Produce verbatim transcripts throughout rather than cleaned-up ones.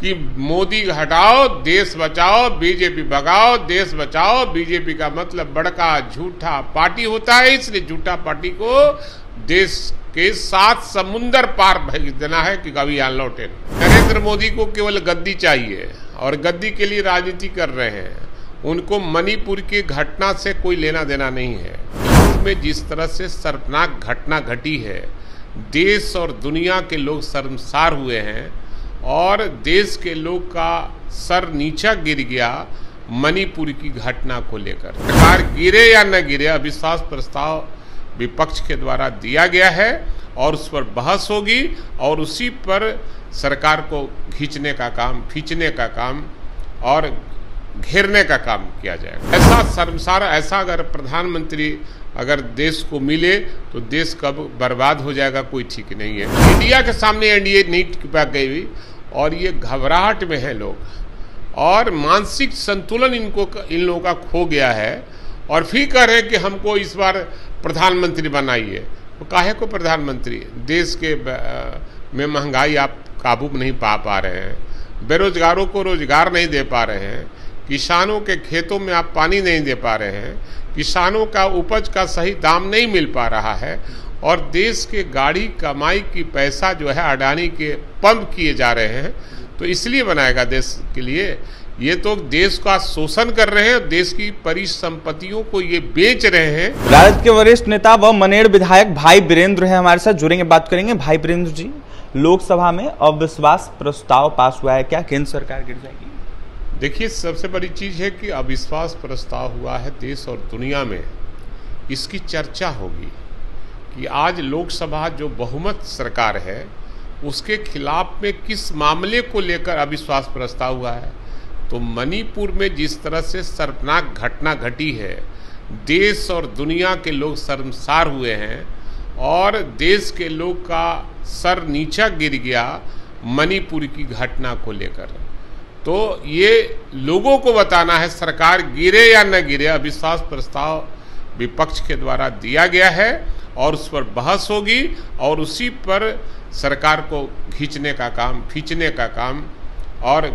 कि मोदी हटाओ देश बचाओ, बीजेपी भगाओ देश बचाओ। बीजेपी का मतलब बड़का झूठा पार्टी होता है, इसलिए झूठा पार्टी को देश के साथ समुंदर पार भेज देना है कि कभी यहाँ लौटे। नरेंद्र मोदी को केवल गद्दी चाहिए और गद्दी के लिए राजनीति कर रहे हैं। उनको मणिपुर की घटना से कोई लेना देना नहीं है। उसमें जिस तरह से शर्मनाक घटना घटी है, देश और दुनिया के लोग शर्मसार हुए हैं और देश के लोग का सर नीचा गिर गया मणिपुर की घटना को लेकर। सरकार गिरे या न गिरे, अविश्वास प्रस्ताव विपक्ष के द्वारा दिया गया है और उस पर बहस होगी और उसी पर सरकार को खींचने का काम खींचने का काम और घेरने का काम किया जाएगा। ऐसा शर्मसार, ऐसा अगर प्रधानमंत्री अगर देश को मिले तो देश कब बर्बाद हो जाएगा कोई ठीक नहीं है। इंडिया के सामने एनडीए नहीं टिका गई और ये घबराहट में है लोग और मानसिक संतुलन इनको इन लोगों का खो गया है और फिर कह रहे हैं कि हमको इस बार प्रधानमंत्री बनाइए। तो काहे को प्रधानमंत्री? देश के में महंगाई आप काबू नहीं पा पा रहे हैं, बेरोजगारों को रोजगार नहीं दे पा रहे हैं, किसानों के खेतों में आप पानी नहीं दे पा रहे हैं, किसानों का उपज का सही दाम नहीं मिल पा रहा है और देश के गाड़ी कमाई की पैसा जो है अडानी के पंप किए जा रहे हैं। तो इसलिए बनाएगा देश के लिए, ये तो देश का शोषण कर रहे हैं, देश की परिसंपत्तियों को ये बेच रहे हैं। राजद के वरिष्ठ नेता व मनेर विधायक भाई बीरेंद्र हैं हमारे साथ जुड़ेंगे, बात करेंगे। भाई बीरेंद्र जी, लोकसभा में अविश्वास प्रस्ताव पास हुआ है, क्या केंद्र सरकार गिर जाएगी? देखिए, सबसे बड़ी चीज़ है कि अविश्वास प्रस्ताव हुआ है देश और दुनिया में, इसकी चर्चा होगी कि आज लोकसभा जो बहुमत सरकार है उसके खिलाफ में किस मामले को लेकर अविश्वास प्रस्ताव हुआ है। तो मणिपुर में जिस तरह से शर्मनाक घटना घटी है, देश और दुनिया के लोग शर्मसार हुए हैं और देश के लोग का सर नीचा गिर गया मणिपुर की घटना को लेकर। तो ये लोगों को बताना है, सरकार गिरे या न गिरे, अविश्वास प्रस्ताव विपक्ष के द्वारा दिया गया है और उस पर बहस होगी और उसी पर सरकार को खींचने का काम खींचने का काम और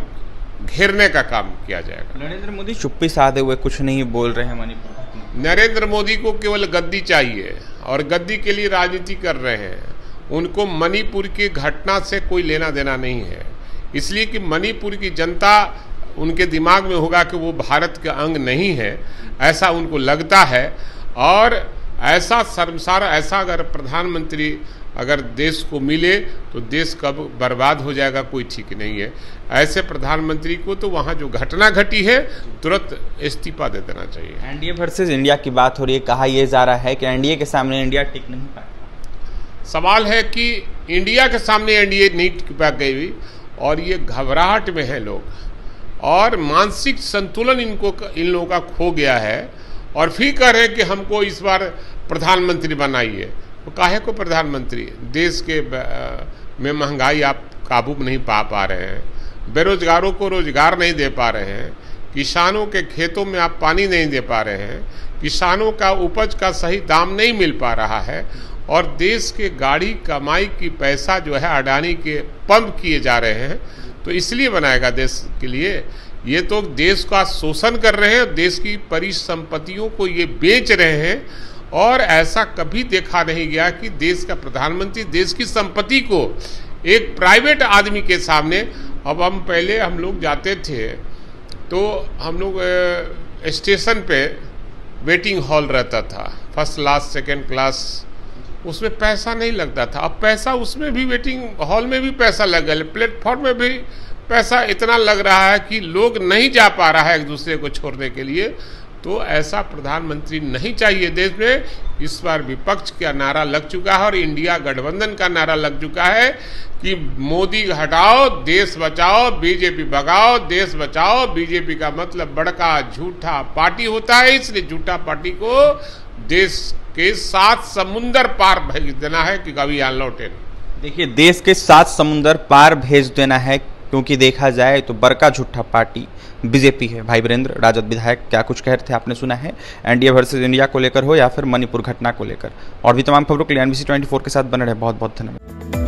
घेरने का काम किया जाएगा। नरेंद्र मोदी चुप्पी साधे हुए कुछ नहीं बोल रहे हैं मणिपुर। नरेंद्र मोदी को केवल गद्दी चाहिए और गद्दी के लिए राजनीति कर रहे हैं। उनको मणिपुर की घटना से कोई लेना देना नहीं है, इसलिए कि मणिपुर की जनता उनके दिमाग में होगा कि वो भारत के अंग नहीं है, ऐसा उनको लगता है। और ऐसा शर्मसार, ऐसा अगर प्रधानमंत्री अगर देश को मिले तो देश कब बर्बाद हो जाएगा कोई ठीक नहीं है। ऐसे प्रधानमंत्री को तो वहाँ जो घटना घटी है तुरंत इस्तीफा दे देना चाहिए। एनडीए वर्सेस इंडिया की बात हो रही है, कहा यह जा रहा है कि एनडीए के सामने इंडिया टिक नहीं पाएगा। सवाल है कि इंडिया के सामने एनडीए नहीं टिक पा गई और ये घबराहट में है लोग और मानसिक संतुलन इनको इन लोगों का खो गया है और फिर कह रहे हैं कि हमको इस बार प्रधानमंत्री बनाइए। तो काहे को प्रधानमंत्री? देश के में महंगाई आप काबू नहीं पा पा रहे हैं, बेरोजगारों को रोजगार नहीं दे पा रहे हैं, किसानों के खेतों में आप पानी नहीं दे पा रहे हैं, किसानों का उपज का सही दाम नहीं मिल पा रहा है और देश के गाड़ी कमाई की पैसा जो है अडानी के पंप किए जा रहे हैं। तो इसलिए बनाएगा देश के लिए, ये तो देश का शोषण कर रहे हैं, देश की परिसंपत्तियों को ये बेच रहे हैं और ऐसा कभी देखा नहीं गया कि देश का प्रधानमंत्री देश की संपत्ति को एक प्राइवेट आदमी के सामने। अब हम पहले हम लोग जाते थे तो हम लोग स्टेशन पे वेटिंग हॉल रहता था, फर्स्ट क्लास सेकेंड क्लास, उसमें पैसा नहीं लगता था। अब पैसा उसमें भी वेटिंग हॉल में भी पैसा लग गया, प्लेटफॉर्म में भी पैसा इतना लग रहा है कि लोग नहीं जा पा रहा है एक दूसरे को छोड़ने के लिए। तो ऐसा प्रधानमंत्री नहीं चाहिए देश में। इस बार विपक्ष का नारा लग चुका है और इंडिया गठबंधन का नारा लग चुका है कि मोदी हटाओ देश बचाओ, बीजेपी भगाओ देश बचाओ। बीजेपी का मतलब बड़का झूठा पार्टी होता है, इसलिए झूठा पार्टी को देश के साथ समुंदर पार भेज देना है कि कभी यहाँ लौटे। देखिए, देश के साथ समुंदर पार भेज देना है, क्योंकि देखा जाए तो बड़का झूठा पार्टी बीजेपी है। भाई बीरेंद्र, राजद विधायक, क्या कुछ कह रहे थे आपने सुना है एनडीए वर्सेस इंडिया को लेकर हो या फिर मणिपुर घटना को लेकर? और भी तमाम खबरों के लिए एनबीसी चौबीस के साथ बने रहे। बहुत बहुत धन्यवाद।